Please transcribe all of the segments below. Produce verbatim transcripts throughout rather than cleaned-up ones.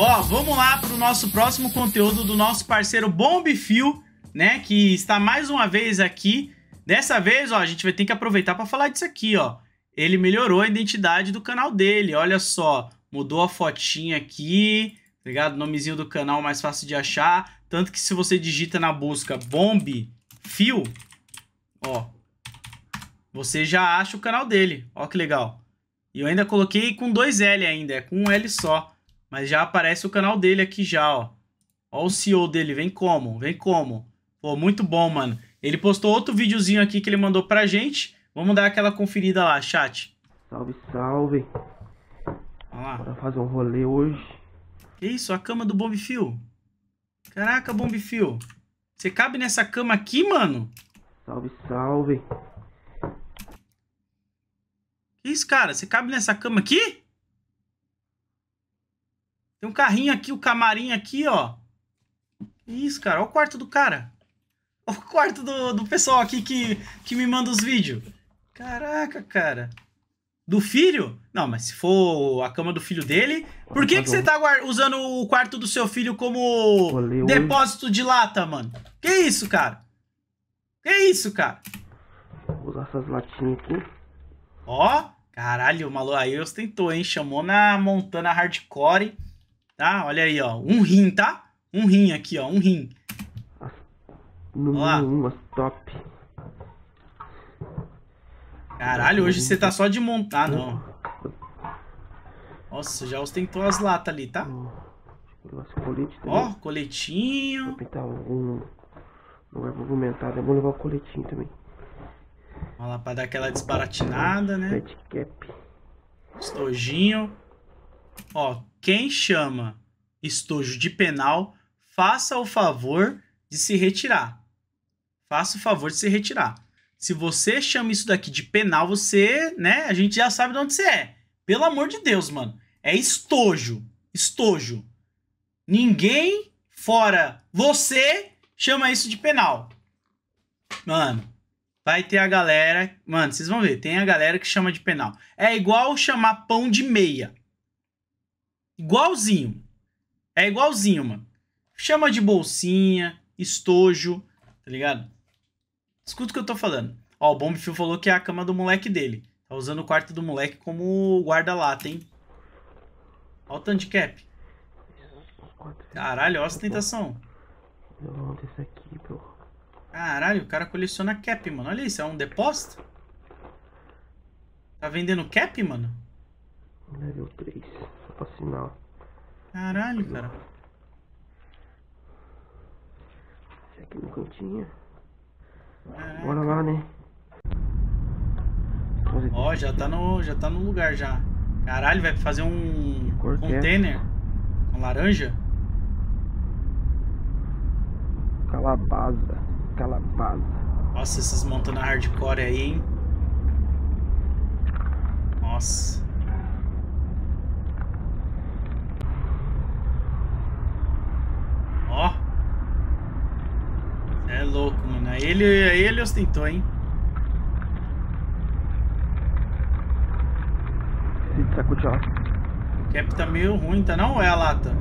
Ó, vamos lá pro nosso próximo conteúdo do nosso parceiro Bomb Fat, né, que está mais uma vez aqui. Dessa vez, ó, a gente vai ter que aproveitar para falar disso aqui, ó. Ele melhorou a identidade do canal dele, olha só. Mudou a fotinha aqui, tá ligado? Nomezinho do canal mais fácil de achar. Tanto que se você digita na busca Bomb Fat, ó, você já acha o canal dele. Ó que legal. E eu ainda coloquei com dois L ainda, é com um L só. Mas já aparece o canal dele aqui já, ó. Ó o C E O dele, vem como, vem como. Pô, muito bom, mano. Ele postou outro videozinho aqui que ele mandou pra gente. Vamos dar aquela conferida lá, chat. Salve, salve. Vamos lá. Bora fazer um rolê hoje. Que isso, a cama do Bomb Fat. Caraca, Bomb Fat. Você cabe nessa cama aqui, mano? Salve, salve. Que isso, cara? Você cabe nessa cama aqui? Tem um carrinho aqui, o um camarim aqui, ó. Que isso, cara? Olha o quarto do cara. Olha o quarto do, do pessoal aqui que, que me manda os vídeos. Caraca, cara. Do filho? Não, mas se for a cama do filho dele... Por que, que você tá usando o quarto do seu filho como depósito de lata, mano? Que isso, cara? Que isso, cara? Vou usar essas latinhas aqui. Ó, caralho, o maluco aí ostentou, hein? Chamou na Montana Hardcore, tá? Olha aí, ó. Um rim, tá? Um rim aqui, ó. Um rim. Número um, top. Caralho, hoje você tá só de montar, não. Nossa, já ostentou as latas ali, tá? Ó, coletinho. Vou pintar um. Não é movimentado, é bom levar o coletinho também. Olha lá, pra dar aquela desbaratinada, né? Pet cap. Estojinho. Ó, quem chama estojo de penal, faça o favor de se retirar. Faça o favor de se retirar. Se você chama isso daqui de penal, você, né, a gente já sabe de onde você é. Pelo amor de Deus, mano. É estojo. Estojo. Ninguém fora você chama isso de penal. Mano, vai ter a galera... Mano, vocês vão ver. Tem a galera que chama de penal. É igual chamar pão de meia. Igualzinho. É igualzinho, mano. Chama de bolsinha, estojo, tá ligado? Escuta o que eu tô falando. Ó, o Bomb Fat falou que é a cama do moleque dele. Tá usando o quarto do moleque como guarda-lata, hein? Ó o tanto de cap. Caralho, ó a ostentação. Caralho, o cara coleciona cap, mano. Olha isso, é um depósito? Tá vendendo cap, mano? Level três, só pra assinar. Caralho, cara. Esse aqui no cantinho. Caraca. Bora lá, né? Ó, já tá no, já tá no lugar já. Caralho, vai fazer um container com laranja? Calabaza, calabaza. Nossa, esses Montana Hardcore aí, hein? Nossa. Ó. É louco, mano. Aí ele, ele ostentou, hein? O cap tá meio ruim, tá não? Ou é a lata?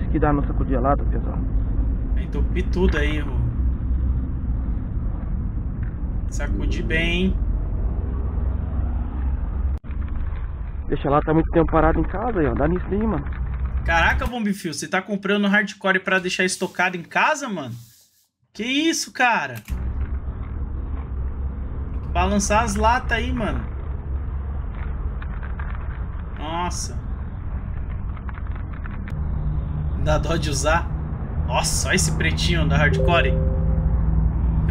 Isso que dá no sacudir a lata, pessoal. Entupi tudo aí, mano. Sacudi bem, hein? Deixa a lata muito tempo parada em casa, aí, ó. Dá nisso aí, mano. Caraca, Bomb Fat, você tá comprando hardcore pra deixar estocado em casa, mano? Que isso, cara? Tem que balançar as latas aí, mano. Nossa. Dá dó de usar. Nossa, olha esse pretinho da hardcore.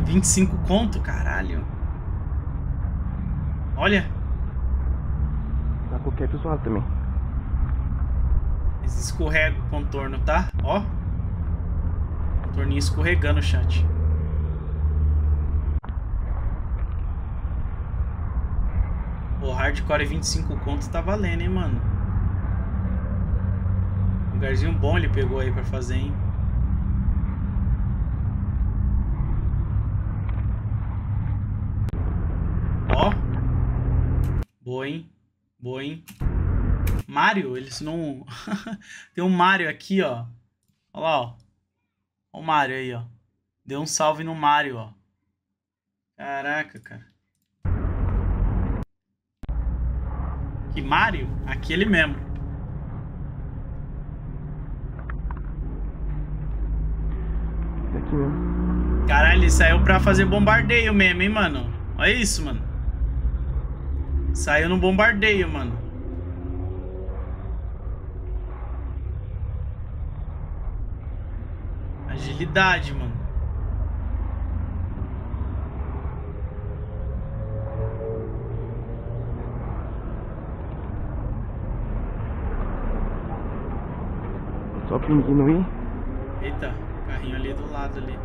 vinte e cinco conto, caralho. Olha. Dá qualquer pessoal também. Escorrega o contorno, tá? Ó. Contorninho escorregando, chat. O hardcore vinte e cinco conto tá valendo, hein, mano? Lugarzinho bom ele pegou aí pra fazer, hein? Ó. Boa, hein? Boa, hein? Mario, ele não... Tem um Mario aqui, ó. Olha lá, ó. Olha o Mario aí, ó. Deu um salve no Mario, ó. Caraca, cara. Que Mario? Aquele mesmo. Caralho, ele saiu pra fazer bombardeio mesmo, hein, mano? Olha isso, mano. Saiu no bombardeio, mano. Agilidade, mano. Só pra não ir. Eita, carrinho ali do lado ali.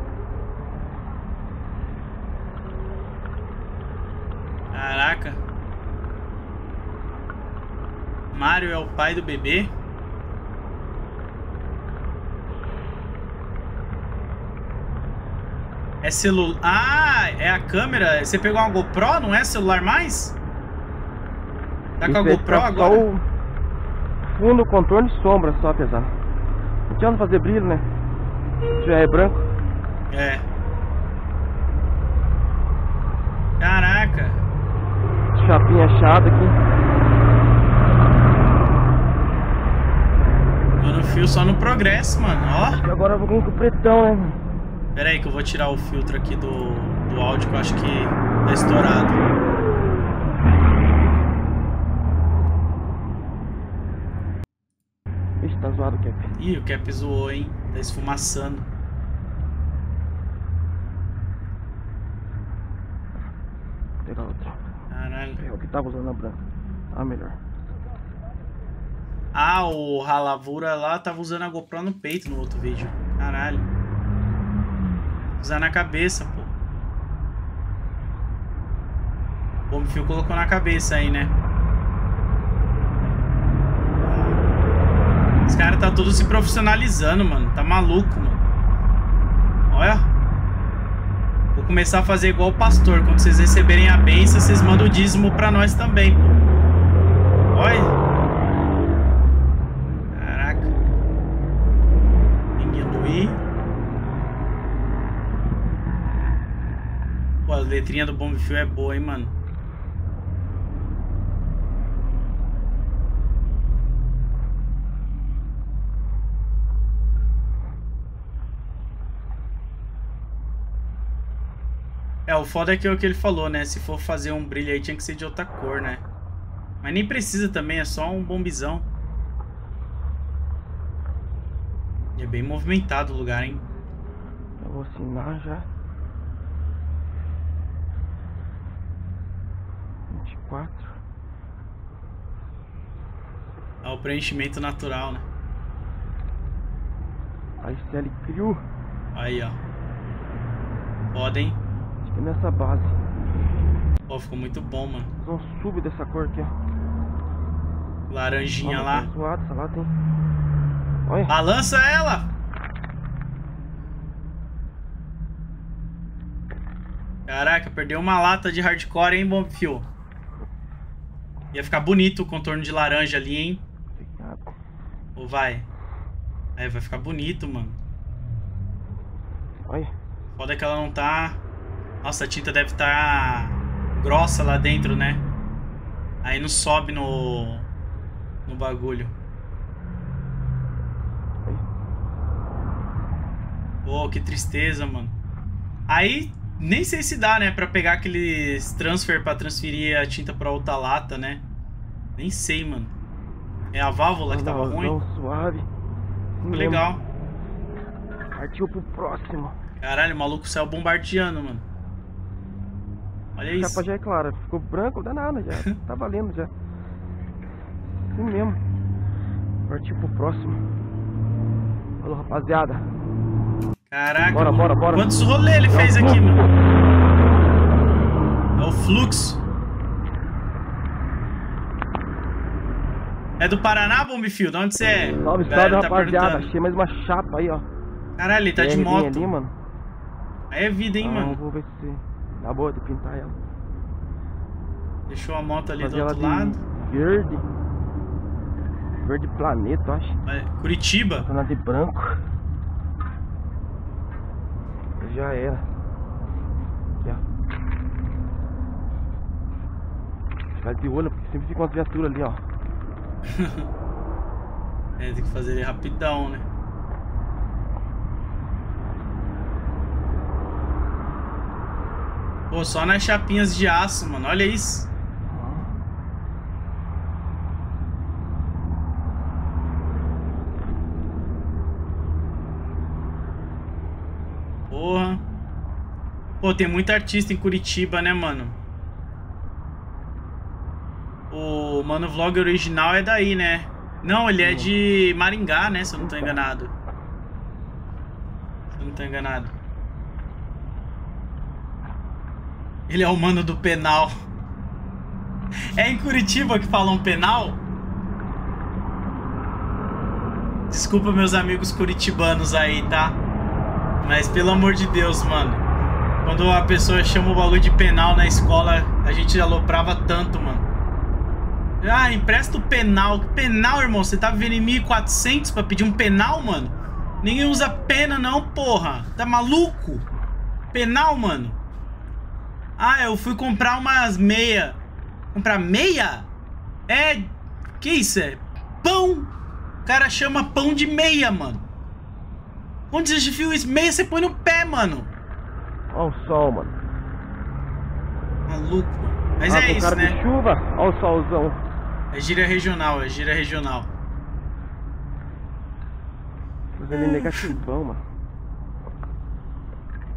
Caraca. Mario é o pai do bebê. É celular... Ah, é a câmera. Você pegou uma GoPro, não é celular mais? Tá com a GoPro agora? O fundo, contorno e sombra só, apesar. Não tinha onde fazer brilho, né? Já é branco. É. Caraca. Chapinha chata aqui. Tô no fio só no progresso, mano. Ó. E agora eu vou com o pretão, né, mano? Pera aí que eu vou tirar o filtro aqui do, do áudio, que eu acho que tá estourado. Ixi, tá zoado o cap. Ih, o cap zoou, hein? Tá esfumaçando. Vou pegar outro. Caralho. É o que tava usando a branca. Ah, melhor. Ah, o Ralavura lá tava usando a GoPro no peito no outro vídeo. Caralho. Usar na cabeça, pô. O Bomb Fat colocou na cabeça aí, né? Os caras tá tudo se profissionalizando, mano. Tá maluco, mano. Olha. Vou começar a fazer igual o pastor. Quando vocês receberem a benção, vocês mandam o dízimo pra nós também, pô. Olha. Caraca. Ninguém doí. Pô, a letrinha do Bomb Fat é boa, hein, mano? É, o foda é que é o que ele falou, né? Se for fazer um brilho aí, tinha que ser de outra cor, né? Mas nem precisa também, é só um bombizão. E é bem movimentado o lugar, hein? Eu vou assinar já. vinte e quatro. É o preenchimento natural, né? A S L Crew. Aí, ó. Foda, hein? Acho que é nessa base. Pô, ficou muito bom, mano. Não sube dessa cor aqui, ó. Laranjinha lá. Tá zoado, essa lá tem... Olha. Balança ela! Caraca, perdeu uma lata de hardcore, hein, Bomb Fat? Ia ficar bonito o contorno de laranja ali, hein? Ou vai? É, vai ficar bonito, mano. Olha. Foda que ela não tá... Nossa, a tinta deve estar grossa lá dentro, né? Aí não sobe no... No bagulho. Pô, que tristeza, mano. Aí... Nem sei se dá, né, pra pegar aqueles transfer, pra transferir a tinta pra outra lata, né? Nem sei, mano. É a válvula que tava ruim? Suave. Legal. Partiu pro próximo. Caralho, o maluco saiu bombardeando, mano. Olha isso. A capa já é clara. Ficou branco, danado já. Tá valendo já. Assim mesmo. Partiu pro próximo. Falou, rapaziada. Caraca, bora, bora, bora. Quantos rolê ele fez aqui, mano? É o fluxo. É do Paraná, Bomb Fat? De onde você é? Salve, salve, rapaziada. Achei mais uma chapa aí, ó. Caralho, ele tá de moto. Aí é vida, hein, mano? Vou ver se dá boa de pintar ela. Deixou a moto ali do outro lado. Verde. Verde planeta, eu acho. É, Curitiba. Nada de branco. Já era. Aqui, ó. Ficar de olho, porque sempre se encontra viatura ali, ó. É, tem que fazer ele rapidão, né? Pô, só nas chapinhas de aço, mano. Olha isso. Porra. Pô, tem muito artista em Curitiba, né, mano? O Mano Vlog original é daí, né? Não, ele é de Maringá, né? Se eu não tô enganado. Se eu não tô enganado. Ele é o mano do penal. É em Curitiba que falam penal? Desculpa meus amigos curitibanos aí, tá? Mas pelo amor de Deus, mano. Quando a pessoa chama o bagulho de penal na escola, a gente aloprava tanto, mano. Ah, empresta o penal. Penal, irmão? Você tá vivendo em mil e quatrocentos pra pedir um penal, mano? Ninguém usa pena não, porra. Tá maluco? Penal, mano. Ah, eu fui comprar umas meia. Comprar meia? É... Que isso é? Pão! O cara chama pão de meia, mano. Onde você viu isso? Meia você põe no pé, mano. Olha o sol, mano. Maluco, mano. Mas ah, é isso, né? Chuva. Olha o solzão. É gíria regional, é gíria regional. Tô vendo negativão, mano.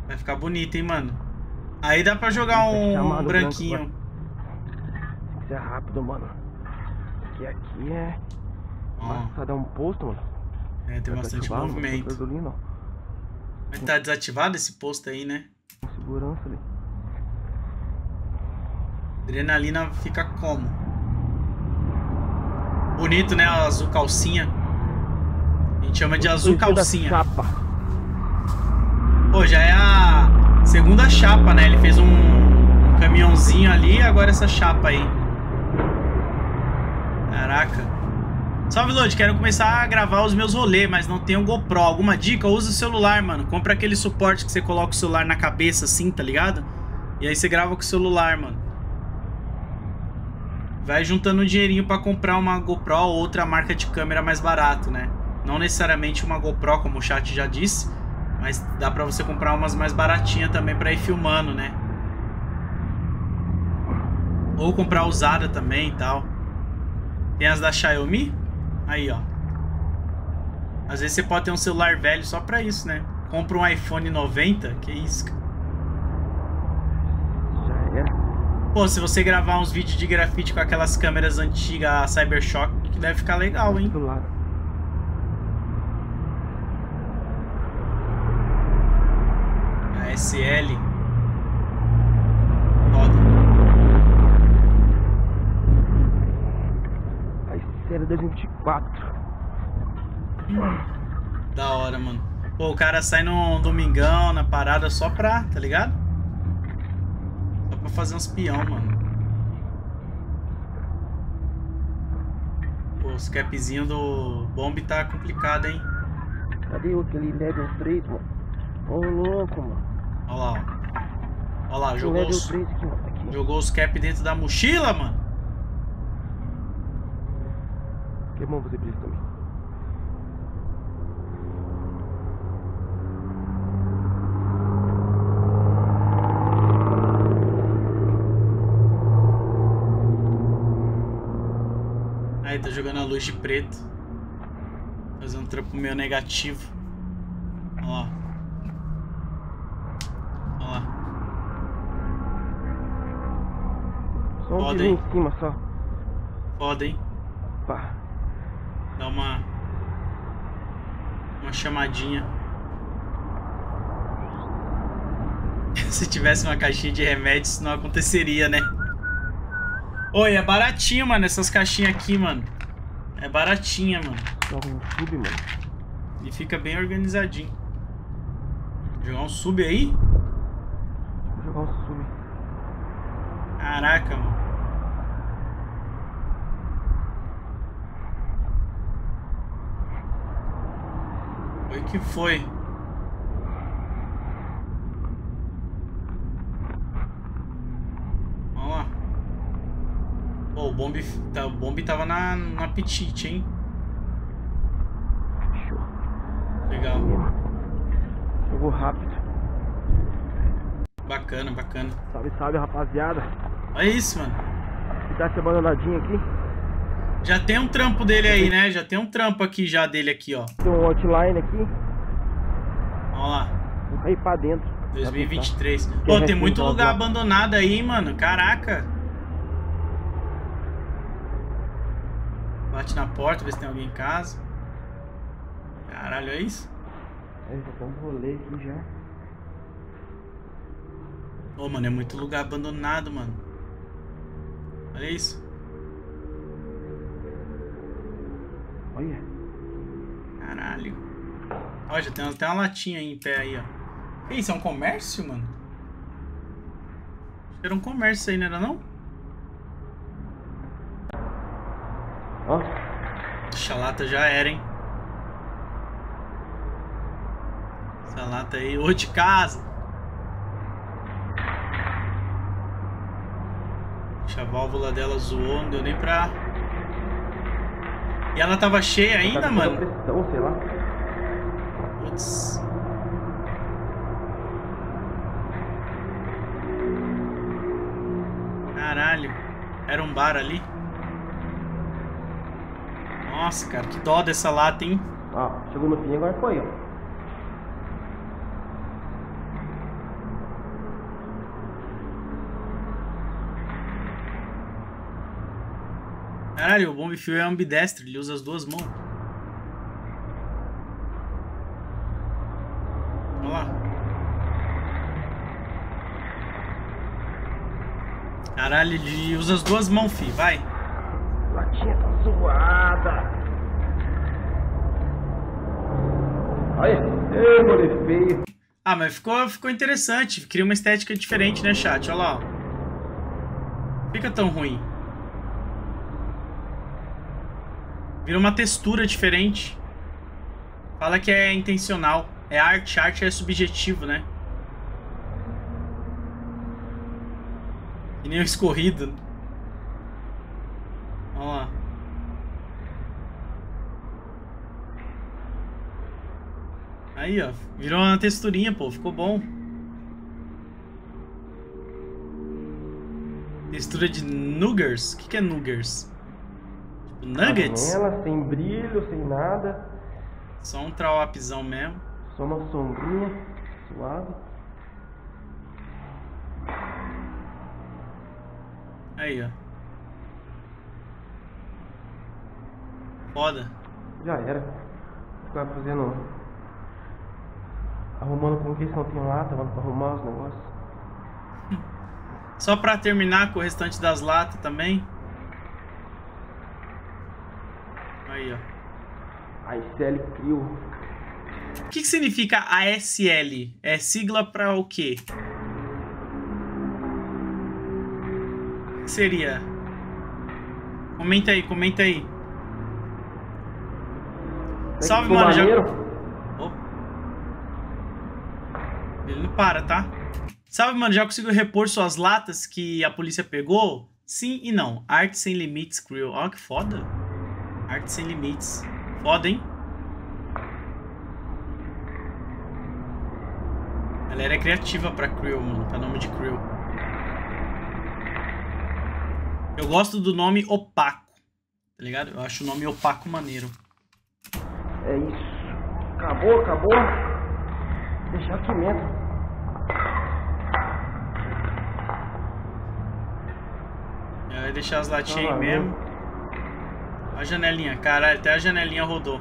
Vai ficar bonito, hein, mano. Aí dá pra jogar um, um branquinho. Isso é rápido, mano. Porque aqui é... Nossa, dá um posto, mano. É, tem bastante movimento. Mas tá desativado esse posto aí, né? Segurança ali. Adrenalina fica como? Bonito, né? Azul calcinha. A gente chama de azul calcinha. Pô, já é a... segunda chapa, né? Ele fez um, um caminhãozinho ali e agora essa chapa aí. Caraca. Salve, Lodi. Quero começar a gravar os meus rolês, mas não tenho GoPro. Alguma dica? Usa o celular, mano. Compra aquele suporte que você coloca o celular na cabeça assim, tá ligado? E aí você grava com o celular, mano. Vai juntando um dinheirinho pra comprar uma GoPro ou outra marca de câmera mais barato, né? Não necessariamente uma GoPro, como o chat já disse. Mas dá pra você comprar umas mais baratinhas também pra ir filmando, né? Ou comprar usada também e tal. Tem as da Xiaomi? Aí, ó. Às vezes você pode ter um celular velho só pra isso, né? Compra um iPhone noventa, que isso, cara. Pô, se você gravar uns vídeos de grafite com aquelas câmeras antigas Cybershock, que deve ficar legal, hein? S L. Foda. A série dois mil e vinte e quatro. Da hora, mano. Pô, o cara sai no domingão, na parada, só pra, tá ligado? Só pra fazer uns peão, mano. Pô, os capzinhos do Bomb tá complicado, hein? Cadê o aquele level três, mano? Ô, louco, mano. Olha lá, ó. Olha lá, jogou os, jogou os cap dentro da mochila, mano. Que bom fazer isso também. Aí, tá jogando a luz de preto. Fazendo um trampo meio negativo. Olha lá. Foda, hein? Em cima só. Foda, hein? Pá. Dá uma... uma chamadinha. Se tivesse uma caixinha de remédios, isso não aconteceria, né? Oi, é baratinho, mano, essas caixinhas aqui, mano. É baratinha, mano. Joga um sub, mano. E fica bem organizadinho. Jogar um sub aí? Vou jogar um sub. Caraca, mano. que foi? Vamos lá. Oh, o Bomb, tá, o Bomb tava na, na Petite, hein? Legal. Eu vou rápido. Bacana, bacana. Salve, salve, rapaziada. Olha isso, mano. Dá essa abandonadinha aqui. Já tem um trampo dele aí, né? Já tem um trampo aqui já dele aqui, ó. Tem um outline aqui. Vamos lá. Vou cair pra dentro. dois mil e vinte e três. Pô, tem, tem muito lugar abandonado aí, mano. Caraca. Bate na porta, vê se tem alguém em casa. Caralho, é isso? É, já tá um rolê aqui já. Ô, oh, mano, é muito lugar abandonado, mano. Olha isso. Olha. Caralho. Ó, já tem até uma latinha aí em pé aí, ó. Que isso, é um comércio, mano? Acho que era um comércio aí, não era não? Ó. Essa lata já era, hein? Essa lata aí, ô de casa. A válvula dela zoou, não deu nem pra... E ela tava cheia ainda, tá, mano? Pressão, sei lá. Putz. Caralho. Era um bar ali? Nossa, cara, que dó dessa lata, hein? Ó, chegou no fim, agora foi, ó. Caralho, o Bomb Fat é ambidestre, ele usa as duas mãos. Olha lá. Caralho, ele usa as duas mãos, fi, vai. Latinha tá zoada. Olha, ei, moleque feio. Ah, mas ficou, ficou interessante, cria uma estética diferente, né, chat? Olha lá, ó. Fica tão ruim. Vira uma textura diferente. Fala que é intencional. É arte, arte é subjetivo, né? Que nem o escorrido. Vamos lá. Aí, ó. Virou uma texturinha, pô. Ficou bom. Textura de Nuggers. O que que é Nuggers? Nuggets? Canela, sem brilho, sem nada. Só um trawapzão mesmo. Só uma sombrinha suave. Aí, ó. Foda. Já era. Ficar fazendo... Arrumando com que se não tem lata, mano, pra arrumar os negócios. Só pra terminar com o restante das latas também. Aí, ó. A S L Crew. O que, que significa A S L? É sigla pra o quê? O que seria? Comenta aí, comenta aí. Tem Salve, mano. Já... Oh. Ele não para, tá? Salve, mano. Já conseguiu repor suas latas que a polícia pegou? Sim e não. Arte Sem Limites Crew. Ó, que foda. Arte Sem Limites. Foda, hein? A galera é criativa pra Crew, mano. Pra nome de Crew. Eu gosto do nome opaco. Tá ligado? Eu acho o nome opaco maneiro. É isso. Acabou, acabou. Deixar aqui mesmo. Eu ia deixar as latinhas aí mesmo. A janelinha, caralho, até a janelinha rodou.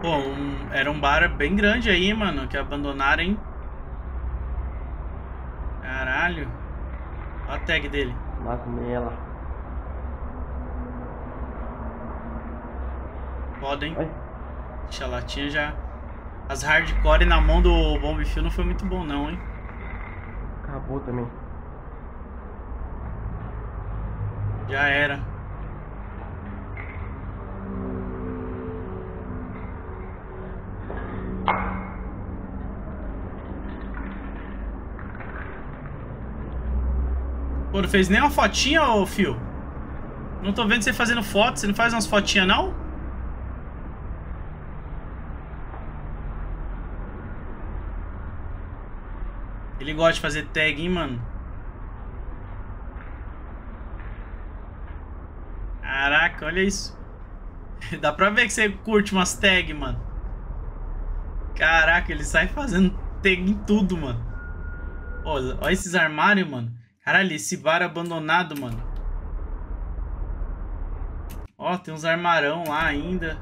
Pô, um, era um bar bem grande aí, mano, que abandonaram, hein? Caralho. Olha a tag dele. Mata nela. Foda, hein? Oi? Deixa a latinha já. As hardcore na mão do Bomb Fat não foi muito bom não, hein? Acabou também. Já era. Pô, não fez nem uma fotinha, ô Phil? Não tô vendo você fazendo foto. Você não faz umas fotinhas, não? Ele gosta de fazer tag, hein, mano? Caraca, olha isso. Dá pra ver que você curte umas tag, mano. Caraca, ele sai fazendo tag em tudo, mano. Olha, olha esses armários, mano. Caralho, esse bar abandonado, mano. Ó, tem uns armarão lá ainda.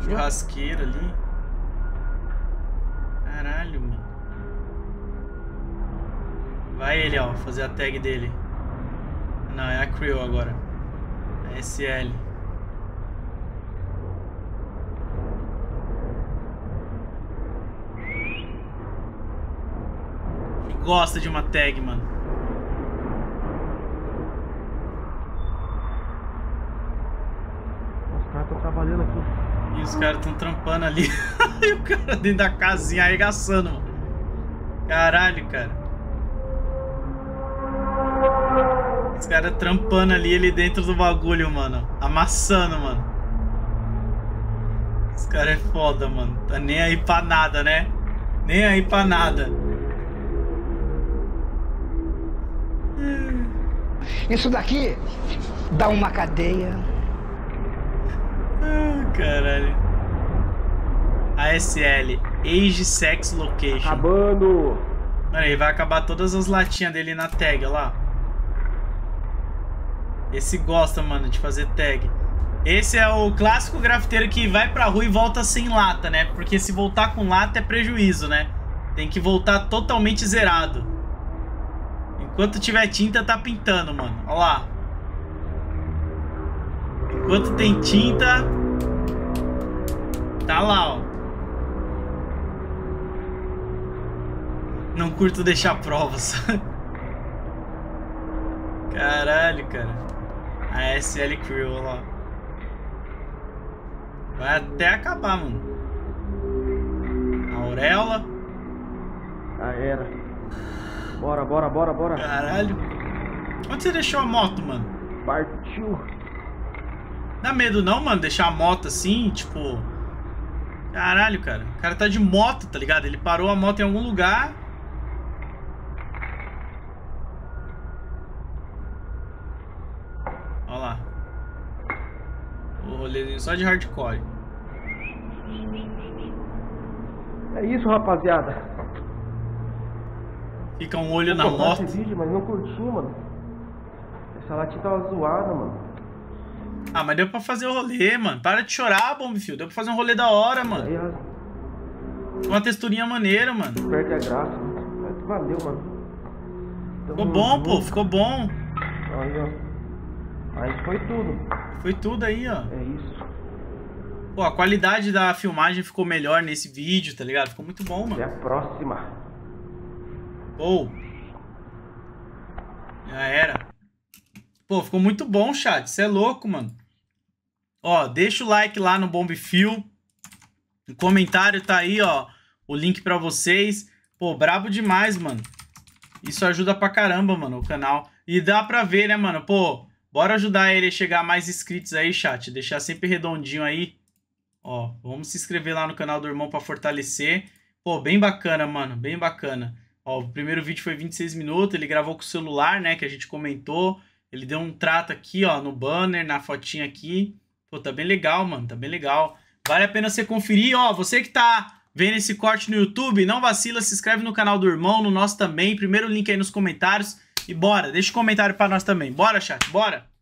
Churrasqueira ali. Caralho, mano. Vai ele, ó, fazer a tag dele. Não, é a Crew agora. A S L. Ele gosta de uma tag, mano. Os caras estão trabalhando aqui. E os caras tão trampando ali. E o cara dentro da casinha arregaçando, mano. Caralho, cara. Os caras trampando ali, ele dentro do bagulho, mano. Amassando, mano. Os caras é foda, mano. Tá nem aí pra nada, né? Nem aí pra nada. Isso daqui dá uma cadeia. Caralho. A S L, Age Sex Location. Acabando. Mano, ele vai acabar todas as latinhas dele na tag, olha lá. Esse gosta, mano, de fazer tag. Esse é o clássico grafiteiro que vai pra rua e volta sem lata, né? Porque se voltar com lata é prejuízo, né? Tem que voltar totalmente zerado. Enquanto tiver tinta, tá pintando, mano. Olha lá. Enquanto tem tinta... Tá lá, ó. Não curto deixar provas. Caralho, cara. A S L Crew, ó lá. Vai até acabar, mano. A auréola. Já era. Bora, bora, bora, bora. Caralho. Onde você deixou a moto, mano? Partiu. Dá medo não, mano, deixar a moto assim, tipo... Caralho, cara. O cara tá de moto, tá ligado? Ele parou a moto em algum lugar. Olha lá. O rolezinho só de hardcore. É isso, rapaziada. Fica um olho na moto. Esse vídeo, mas não curti, mano. Essa latinha tava zoada, mano. Ah, mas deu pra fazer o rolê, mano. Para de chorar, Bomb Fat. Deu pra fazer um rolê da hora, mano. Uma texturinha maneira, mano. Perde a graça. Mas valeu, mano. Tamo ficou bom, junto. Pô. Ficou bom. Aí, ó. Aí foi tudo. Foi tudo aí, ó. É isso. Pô, a qualidade da filmagem ficou melhor nesse vídeo, tá ligado? Ficou muito bom, mano. Até a próxima. Pô. Já era. Pô, ficou muito bom, chat. Você é louco, mano. Ó, deixa o like lá no Bomb Fat. O comentário tá aí, ó. O link pra vocês. Pô, brabo demais, mano. Isso ajuda pra caramba, mano, o canal. E dá pra ver, né, mano? Pô, bora ajudar ele a chegar a mais inscritos aí, chat. Deixar sempre redondinho aí. Ó, vamos se inscrever lá no canal do irmão pra fortalecer. Pô, bem bacana, mano. Bem bacana. Ó, o primeiro vídeo foi vinte e seis minutos. Ele gravou com o celular, né, que a gente comentou. Ele deu um trato aqui, ó, no banner, na fotinha aqui. Pô, tá bem legal, mano, tá bem legal. Vale a pena você conferir, ó, você que tá vendo esse corte no YouTube, não vacila, se inscreve no canal do irmão, no nosso também. Primeiro link aí nos comentários e bora, deixa o comentário pra nós também. Bora, chat, bora!